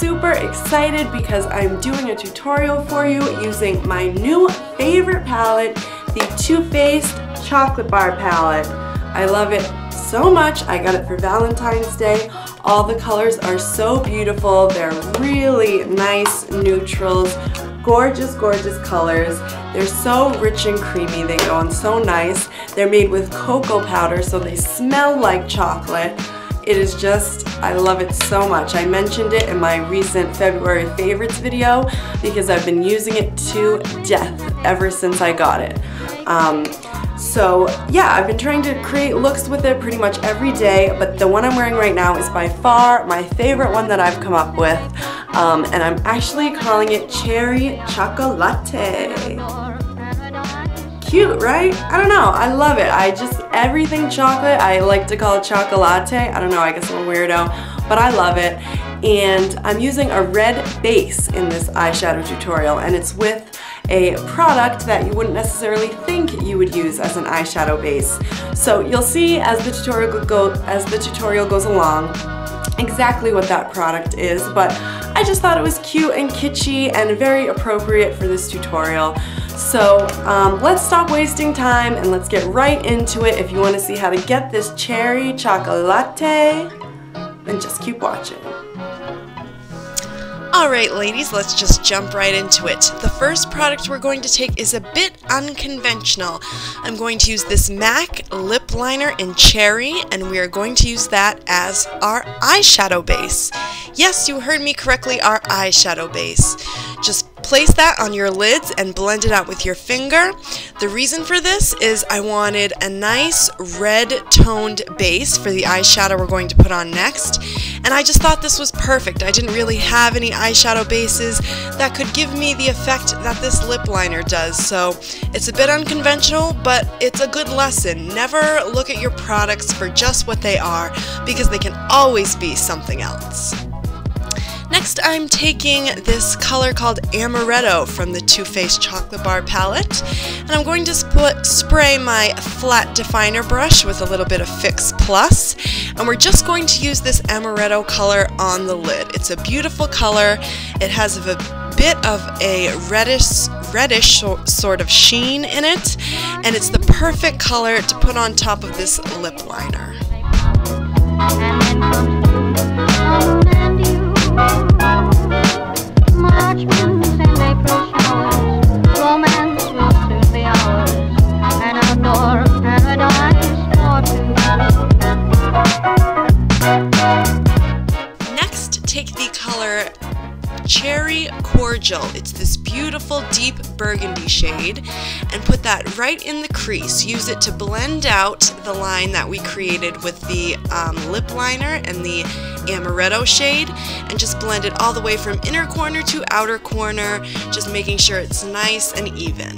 super excited because I'm doing a tutorial for you using my new favorite palette, the Too Faced Chocolate Bar Palette. I love it so much. I got it for Valentine's Day. All the colors are so beautiful. They're really nice neutrals, gorgeous, gorgeous colors. They're so rich and creamy. They go on so nice. They're made with cocoa powder, so they smell like chocolate. It is just, I love it so much. I mentioned it in my recent February favorites video because I've been using it to death ever since I got it. So yeah, I've been trying to create looks with it pretty much every day, but the one I'm wearing right now is by far my favorite one that I've come up with, and I'm actually calling it Cherry Chocolate. Cute, right? I don't know. I love it. I just, everything chocolate, I like to call it chocolate. I don't know, I guess I'm a weirdo, but I love it. And I'm using a red base in this eyeshadow tutorial, and it's with a product that you wouldn't necessarily think you would use as an eyeshadow base. So you'll see as the tutorial goes along exactly what that product is, but I just thought it was cute and kitschy and very appropriate for this tutorial. So let's stop wasting time and let's get right into it if you want to see how to get this Cherry Chocolate, then just keep watching. Alright ladies, let's just jump right into it. The first product we're going to take is a bit unconventional. I'm going to use this MAC lip liner in Cherry, and we are going to use that as our eyeshadow base. Yes, you heard me correctly, our eyeshadow base. Just place that on your lids and blend it out with your finger. The reason for this is I wanted a nice red toned base for the eyeshadow we're going to put on next, and I just thought this was perfect. I didn't really have any eyeshadow bases that could give me the effect that this lip liner does, so it's a bit unconventional, but it's a good lesson. Never look at your products for just what they are, because they can always be something else. Next, I'm taking this color called Amaretto from the Too Faced Chocolate Bar Palette, and I'm going to spray my flat definer brush with a little bit of Fix Plus, and we're just going to use this Amaretto color on the lid. It's a beautiful color. It has a bit of a reddish sort of sheen in it, and it's the perfect color to put on top of this lip liner. Next, take the color Cherry Cordial. It's this beautiful deep burgundy shade, and put that right in the crease. Use it to blend out the line that we created with the lip liner and the Amaretto shade, and just blend it all the way from inner corner to outer corner, just making sure it's nice and even.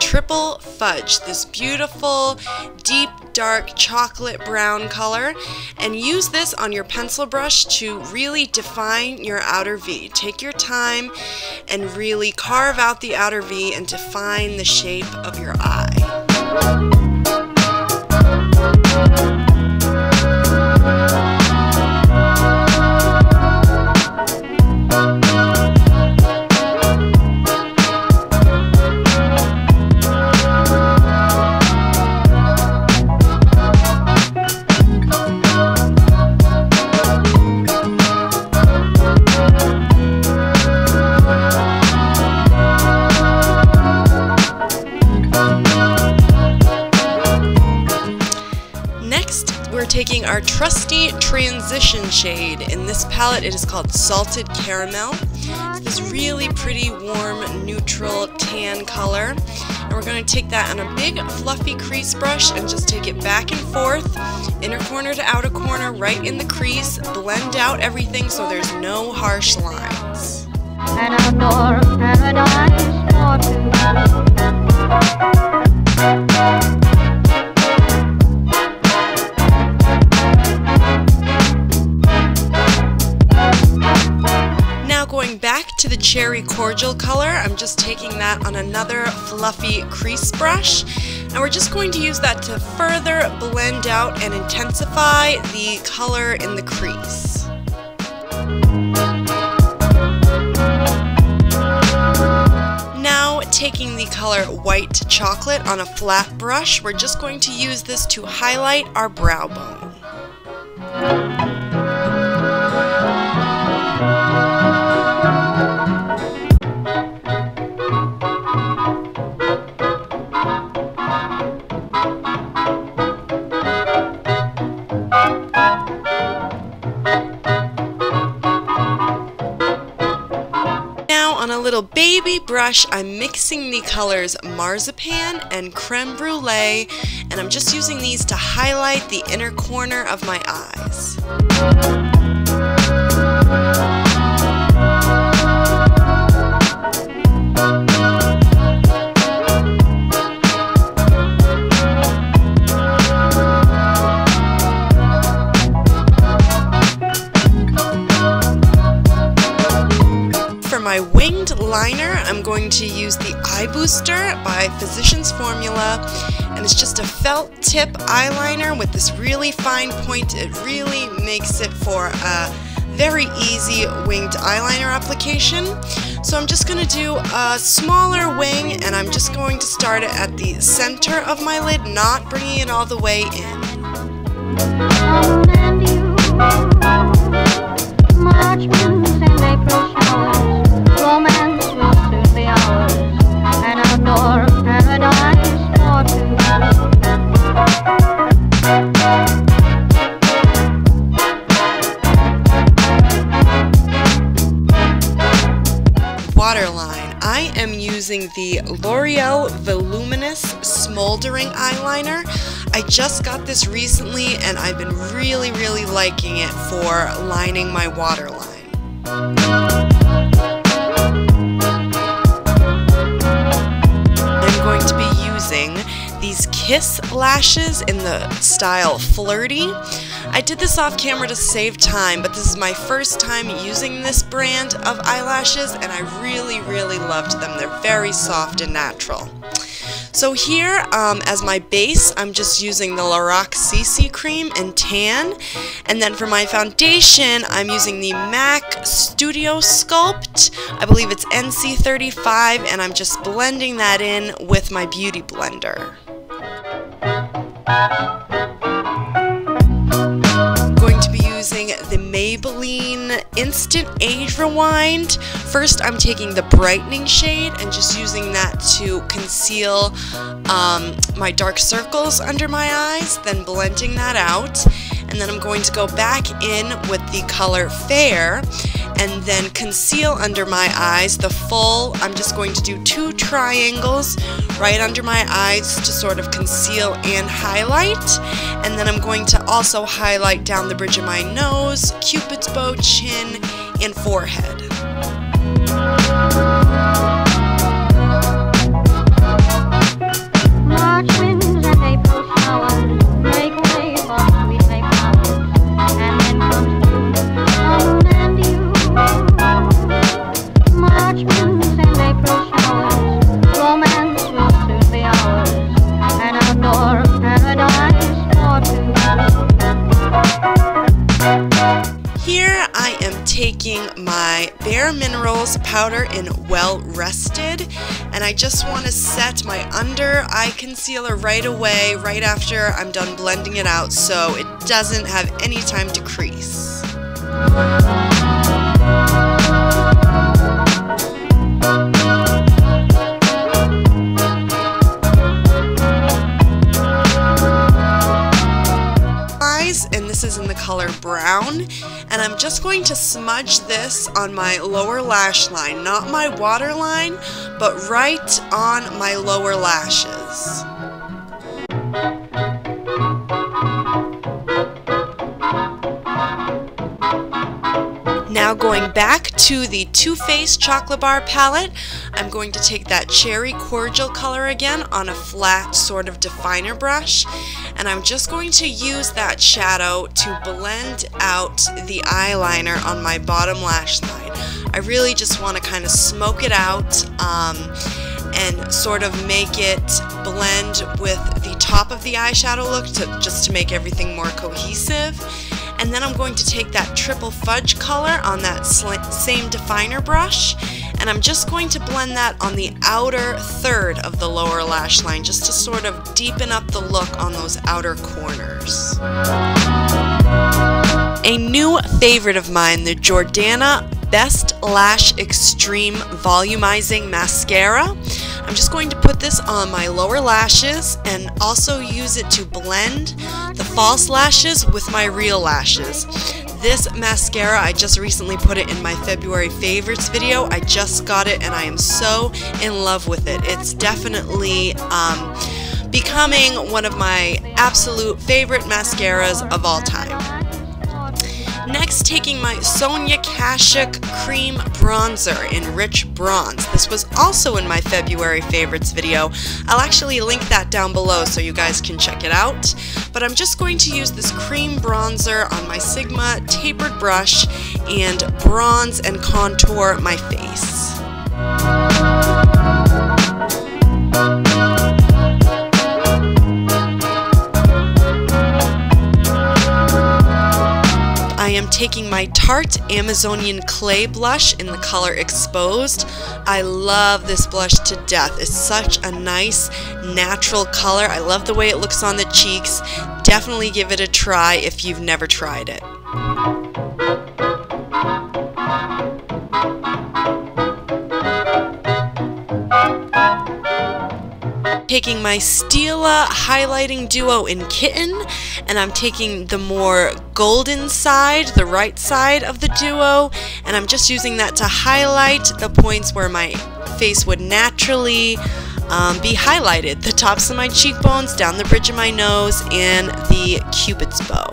Triple Fudge, this beautiful deep dark chocolate brown color, and use this on your pencil brush to really define your outer V. Take your time and really carve out the outer V and define the shape of your eye. Taking our trusty transition shade. In this palette, it is called Salted Caramel. It's this really pretty, warm, neutral tan color. And we're going to take that on a big, fluffy crease brush and just take it back and forth, inner corner to outer corner, right in the crease. Blend out everything so there's no harsh lines. back to the Cherry Cordial color, I'm just taking that on another fluffy crease brush, and we're just going to use that to further blend out and intensify the color in the crease. Now, taking the color White Chocolate on a flat brush, we're just going to use this to highlight our brow bone. Baby brush, I'm mixing the colors Marzipan and Creme Brulee, and I'm just using these to highlight the inner corner of my eyes. Liner, I'm going to use the Eye Booster by Physicians Formula, and it's just a felt tip eyeliner with this really fine point. It really makes it for a very easy winged eyeliner application. So I'm just going to do a smaller wing, and I'm just going to start it at the center of my lid, not bringing it all the way in. Romance will soon be ours, an outdoor paradise for two. Waterline. I am using the L'Oreal Voluminous Smoldering Eyeliner. I just got this recently, and I've been really liking it for lining my waterline. To be using these Kiss Lashes in the style Flirty. I did this off camera to save time, but this is my first time using this brand of eyelashes, and I really loved them. They're very soft and natural. So here, as my base, I'm just using the Lorac CC Cream in Tan, and then for my foundation, I'm using the MAC Studio Sculpt. I believe it's NC35, and I'm just blending that in with my Beauty Blender. I'm going to be using the Maybelline Instant Age Rewind. First, I'm taking the brightening shade and just using that to conceal my dark circles under my eyes, then blending that out. And then I'm going to go back in with the color Fair and then conceal under my eyes the full. I'm just going to do two triangles right under my eyes to sort of conceal and highlight. And then I'm going to also highlight down the bridge of my nose, Cupid's bow, chin, and forehead. My Bare Minerals powder in Well Rested, and I just want to set my under eye concealer right away, right after I'm done blending it out, so it doesn't have any time to crease. Is in the color Brown, and I'm just going to smudge this on my lower lash line, not my waterline, but right on my lower lashes. Now now going back to the Too Faced Chocolate Bar Palette. I'm going to take that Cherry Cordial color again on a flat sort of definer brush, and I'm just going to use that shadow to blend out the eyeliner on my bottom lash line. I really just want to kind of smoke it out and sort of make it blend with the top of the eyeshadow look just to make everything more cohesive. And then I'm going to take that Triple Fudge color on that same definer brush, and I'm just going to blend that on the outer third of the lower lash line just to sort of deepen up the look on those outer corners. A new favorite of mine, the Jordana Best Lash Extreme Volumizing Mascara. I'm just going to put this on my lower lashes and also use it to blend the false lashes with my real lashes. This mascara, I just recently put it in my February favorites video. I just got it and I am so in love with it. It's definitely becoming one of my absolute favorite mascaras of all time. Next, taking my Sonia Kashuk Cream Bronzer in Rich Bronze. This was also in my February favorites video. I'll actually link that down below so you guys can check it out. But I'm just going to use this cream bronzer on my Sigma tapered brush and bronze and contour my face. I am taking my Tarte Amazonian Clay Blush in the color Exposed. I love this blush to death. It's such a nice, natural color. I love the way it looks on the cheeks. Definitely give it a try if you've never tried it. Taking my Stila Highlighting Duo in Kitten, and I'm taking the more golden side, the right side of the duo, and I'm just using that to highlight the points where my face would naturally be highlighted. The tops of my cheekbones, down the bridge of my nose, and the Cupid's bow.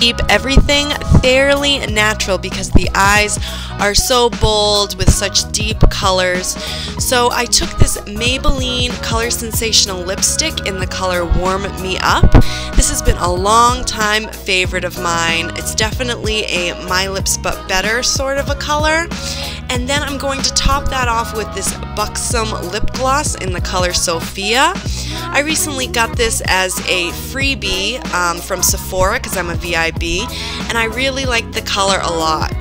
Keep everything fairly natural because the eyes are so bold with such deep colors. So I took this Maybelline Color Sensational lipstick in the color Warm Me Up. This has been a long time favorite of mine. It's definitely a My Lips But Better sort of a color. And then I'm going to top that off with this Buxom lip gloss in the color Sophia. I recently got this as a freebie from Sephora because I'm a VIB, and I really like the color a lot.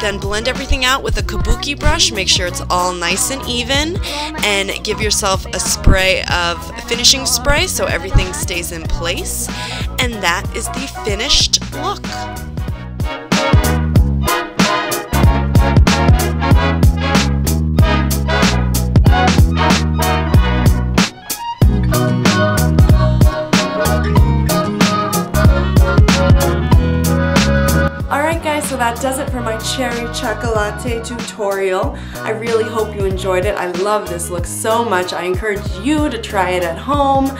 Then blend everything out with a kabuki brush, make sure it's all nice and even, and give yourself a spray of finishing spray so everything stays in place. And that is the finished look. So that does it for my cherry chocolate tutorial. I really hope you enjoyed it. I love this look so much. I encourage you to try it at home.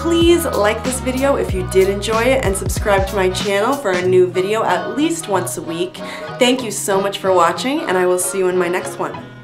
Please like this video if you did enjoy it, and subscribe to my channel for a new video at least once a week. Thank you so much for watching, and I will see you in my next one.